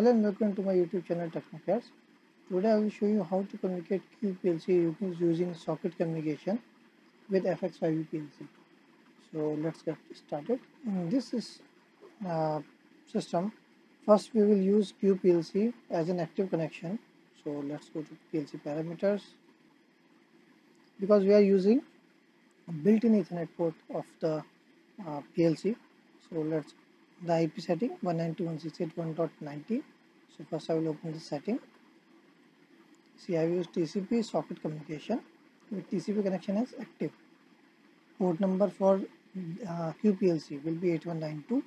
Hello and welcome to my YouTube channel Technocrats. Today I will show you how to communicate QPLC using socket communication with FX5U PLC. So let's get started. In this system, first we will use QPLC as an active connection. So let's go to PLC parameters. Because we are using a built-in Ethernet port of the PLC, so let's the IP setting 192.168.1.90. So first I will open the setting. See, I use TCP socket communication with TCP connection as active. Port number for QPLC will be 8192,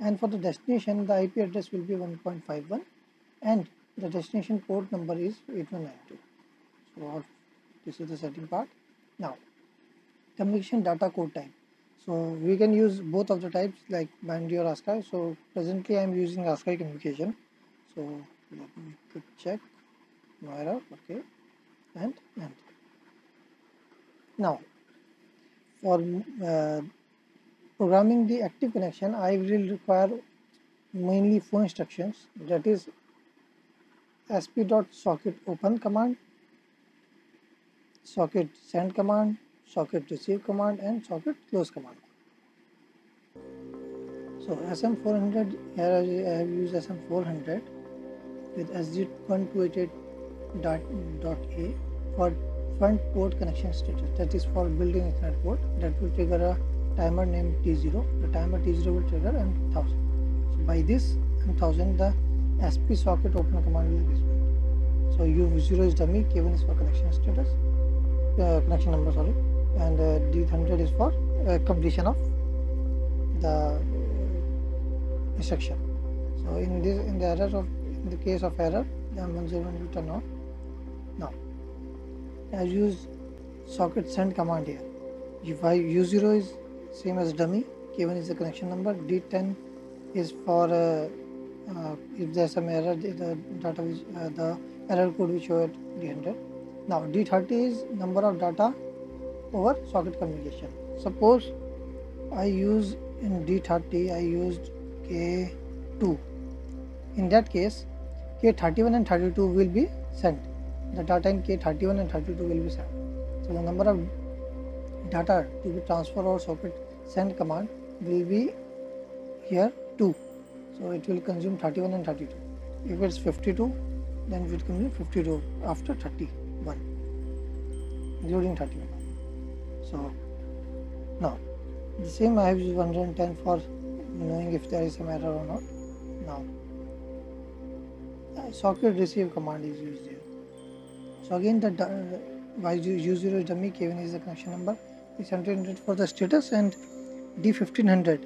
and for the destination the IP address will be 1.51 and the destination port number is 8192. So this is the setting part. Now communication data code type. So we can use both of the types like binary or ASCII. So presently I am using ASCII communication. So let me click check, no error, okay, and. Now for programming the active connection, I will require mainly four instructions, that is sp.socket open command, socket send command, socket receive command and socket close command. So SM400, here I have used SM400 with SG1288.a for front port connection status, that is for built-in Ethernet port. That will trigger a timer named T0. The timer T0 will trigger M1000. So by this M1000 the SP socket open command will be displayed. So U0 is dummy, K1 is for connection status, connection number, sorry, and D100 is for completion of the instruction. So in the case of error, the M10 will turn on. Now I use socket send command here. If U0 is same as dummy, K1 is the connection number, D10 is for if there is some error, the error code will show at D100. Now D30 is number of data over socket communication. Suppose I use in D30 I used K2. In that case K31 and 32 will be sent. The data in K31 and 32 will be sent. So the number of data to be transferred over socket send command will be here 2. So it will consume 31 and 32. If it's 52, then it will consume 52 after 31, including 31. So now the same I have used 110 for knowing if there is some error or not. Now socket receive command is used here. So again the U0 is dummy, K1 is the connection number, D700 for the status and D1500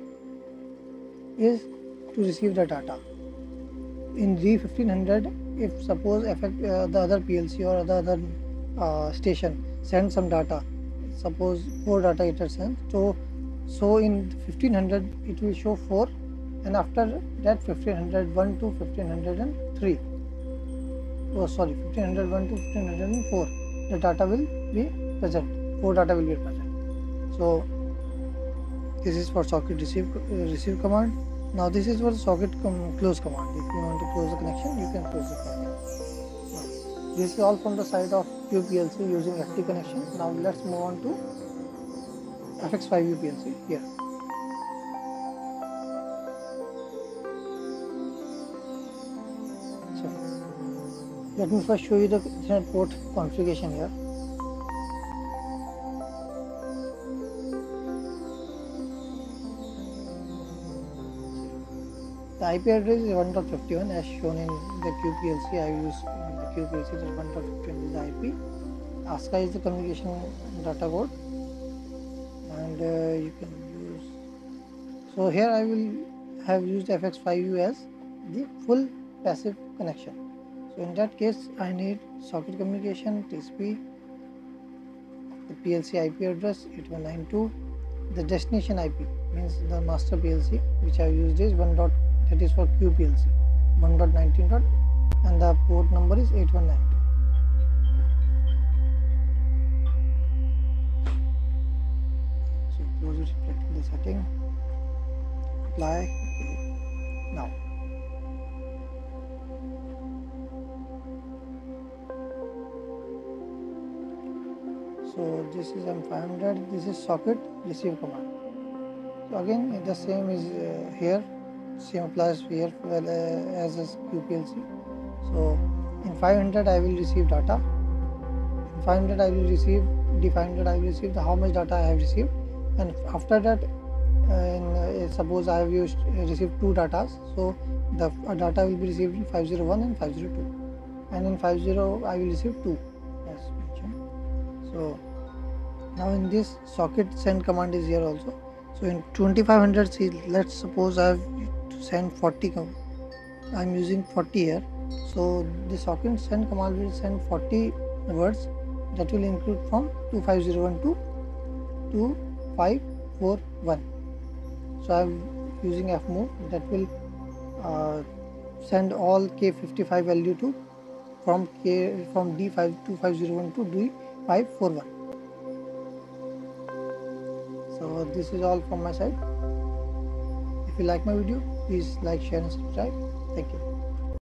is to receive the data. In D1500, if suppose the other PLC or the other station sends some data, suppose 4 data it has sent, so in 1500 it will show 4, and after that 1501 to 1503, oh sorry, 1501 to 1504 the data will be present, 4 data will be present. So this is for socket receive command. Now this is for socket close command. If you want to close the connection, you can close the connection. This is all from the side of QPLC using active connection. Now let's move on to FX5U PLC here. So let me first show you the Ethernet port configuration here. The IP address is 1.51 as shown in the QPLC. I use the QPLC that 1.51 is the IP. ASCII is the communication data code, and you can use. So here I will have used FX5U as the full passive connection. So in that case I need socket communication, TCP, the PLC IP address 8192, the destination IP means the master PLC which I used is 1. That is for QPLC 1.19. and the port number is 8192. So close it, reflect the setting, apply. Now So this is SM500, this is socket receive command. So again the same is here, same applies here as QPLC. So in 500 I will receive data, in 500 I will receive D500, I will receive the how much data I have received, and after that suppose I have received two datas, so the data will be received in 501 and 502, and in 50 I will receive 2 as mentioned. So now in this socket send command is here also. So in 2500 see, let's suppose I have to send 40, I am using 40 here, so the socket send command will send 40 words that will include from 2501 to 2541. So I am using FMOV that will send all K55 value to from D52501 to D541. So this is all from my side. If you like my video, please like, share and subscribe. Thank you.